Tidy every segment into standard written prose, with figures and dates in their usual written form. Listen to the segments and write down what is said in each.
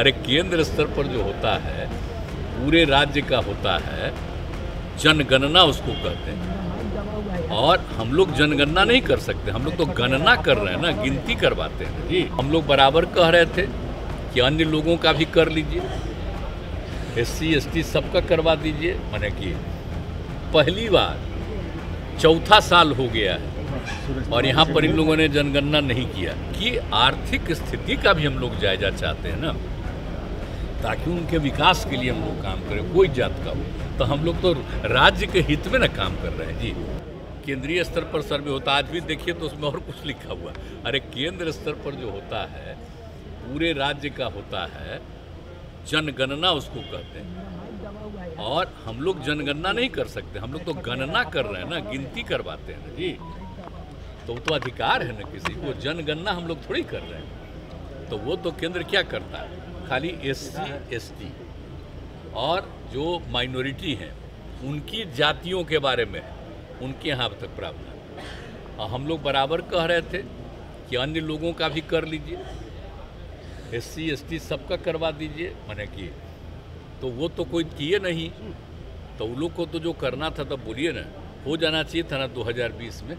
अरे केंद्र स्तर पर जो होता है पूरे राज्य का होता है, जनगणना उसको कहते हैं। और हम लोग जनगणना नहीं कर सकते, हम लोग तो गणना कर रहे हैं ना, गिनती करवाते हैं जी। हम लोग बराबर कह रहे थे कि अन्य लोगों का भी कर लीजिए, SC ST सबका करवा दीजिए। मैंने कि पहली बार चौथा साल हो गया है और यहाँ पर इन लोगों ने जनगणना नहीं किया कि आर्थिक स्थिति का भी हम लोग जायजा चाहते हैं ना, ताकि उनके विकास के लिए हम लोग काम करें, कोई जात का हो। तो हम लोग तो राज्य के हित में ना काम कर रहे हैं जी। केंद्रीय स्तर पर सर्वे होता है, आज भी देखिए तो उसमें और कुछ लिखा हुआ। अरे केंद्र स्तर पर जो होता है पूरे राज्य का होता है, जनगणना उसको कहते हैं। और हम लोग जनगणना नहीं कर सकते, हम लोग तो गणना कर रहे हैं ना, गिनती करवाते हैं ना जी। तो अधिकार है ना किसी को, जनगणना हम लोग थोड़ी कर रहे हैं। तो वो तो केंद्र क्या करता है, खाली SC ST और जो माइनॉरिटी हैं उनकी जातियों के बारे में उनके यहाँ तक प्रावधान। और हम लोग बराबर कह रहे थे कि अन्य लोगों का भी कर लीजिए, SC ST सबका करवा दीजिए। मैंने किए तो वो तो कोई किए नहीं, तो उन लोग को तो जो करना था तब बोलिए ना, हो जाना चाहिए था ना 2020 में,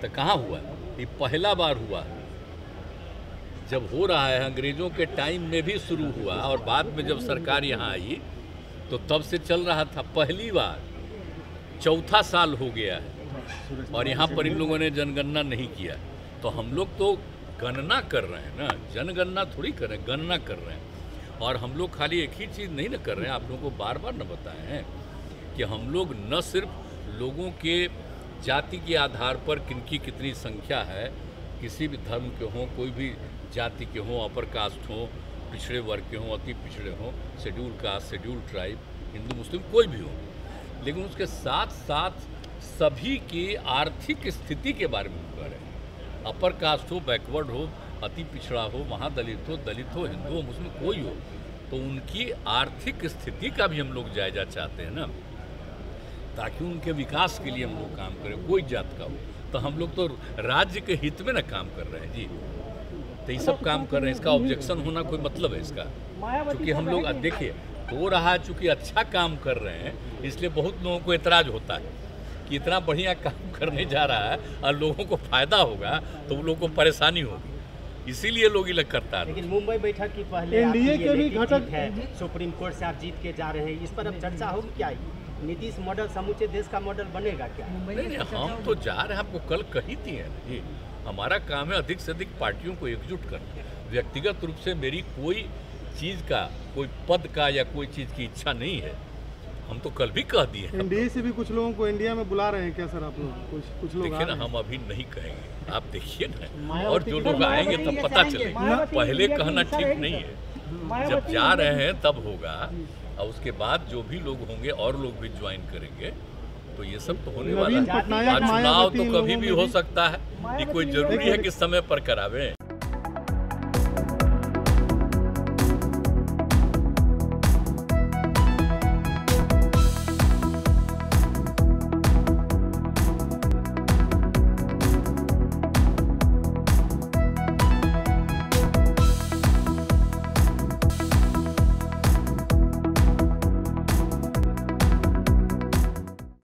तो कहाँ हुआ? ये पहला बार हुआ जब हो रहा है। अंग्रेजों के टाइम में भी शुरू हुआ और बाद में जब सरकार यहाँ आई तो तब से चल रहा था। पहली बार चौथा साल हो गया है और यहाँ पर इन लोगों ने जनगणना नहीं किया। तो हम लोग तो गणना कर रहे हैं ना, जनगणना थोड़ी कर रहे हैं, गणना कर रहे हैं। और हम लोग खाली एक ही चीज़ नहीं ना कर रहे हैं, आप लोगों को बार बार ना बताए हैं कि हम लोग न सिर्फ लोगों के जाति के आधार पर किनकी कितनी संख्या है, किसी भी धर्म के हों, कोई भी जाति के हों, अपर कास्ट हों, पिछड़े वर्ग के हों, अति पिछड़े हों, schedule caste, schedule tribe, Hindu Muslim कोई भी हो, लेकिन उसके साथ साथ सभी की आर्थिक स्थिति के बारे में कह रहे हैं। अपर कास्ट हो, बैकवर्ड हो, अति पिछड़ा हो, महादलित हो, दलित हो, हिंदू हो, मुस्लिम कोई हो, तो उनकी आर्थिक स्थिति का भी हम लोग जायजा चाहते हैं ना, ताकि उनके विकास के लिए हम लोग काम करें, कोई जात का हो। तो हम लोग तो राज्य के हित में ना काम कर रहे हैं जी। तो ये सब काम कर रहे हैं, इसका ऑब्जेक्शन होना कोई मतलब है इसका? क्योंकि हम लोग देखिए हो रहा है, चूँकि अच्छा काम कर रहे हैं इसलिए बहुत लोगों को एतराज़ होता है कि इतना बढ़िया काम करने जा रहा है और लोगों को फायदा होगा तो उन लोगों को परेशानी होगी, इसीलिए लोग इलग करता है। लेकिन मुंबई बैठक की पहले एनडीए के भी घटक है, सुप्रीम कोर्ट से आप जीत के जा रहे हैं, इस पर अब चर्चा होगी क्या? नीतीश मॉडल समूचे देश का मॉडल बनेगा क्या? नहीं, हम तो जा रहे हैं, आपको कल कही थी है ना, हमारा काम है अधिक से अधिक पार्टियों को एकजुट करना। व्यक्तिगत रूप से मेरी कोई चीज़ का, कोई पद का या कोई चीज़ की इच्छा नहीं है, हम तो कल भी कह दिए। एनडीए से भी कुछ लोगों को इंडिया में बुला रहे हैं क्या सर आप लोग? कुछ लोग देखिए ना, हम अभी नहीं कहेंगे, आप देखिए ना, और जो लोग आएंगे तब पता चलेगा। पहले कहना ठीक नहीं है, जब जा रहे हैं तब होगा, और उसके बाद जो भी लोग होंगे और लोग भी ज्वाइन करेंगे, तो ये सब तो होने वाला है। चुनाव तो कभी भी हो सकता है, ये कोई जरूरी है कि समय पर करावे।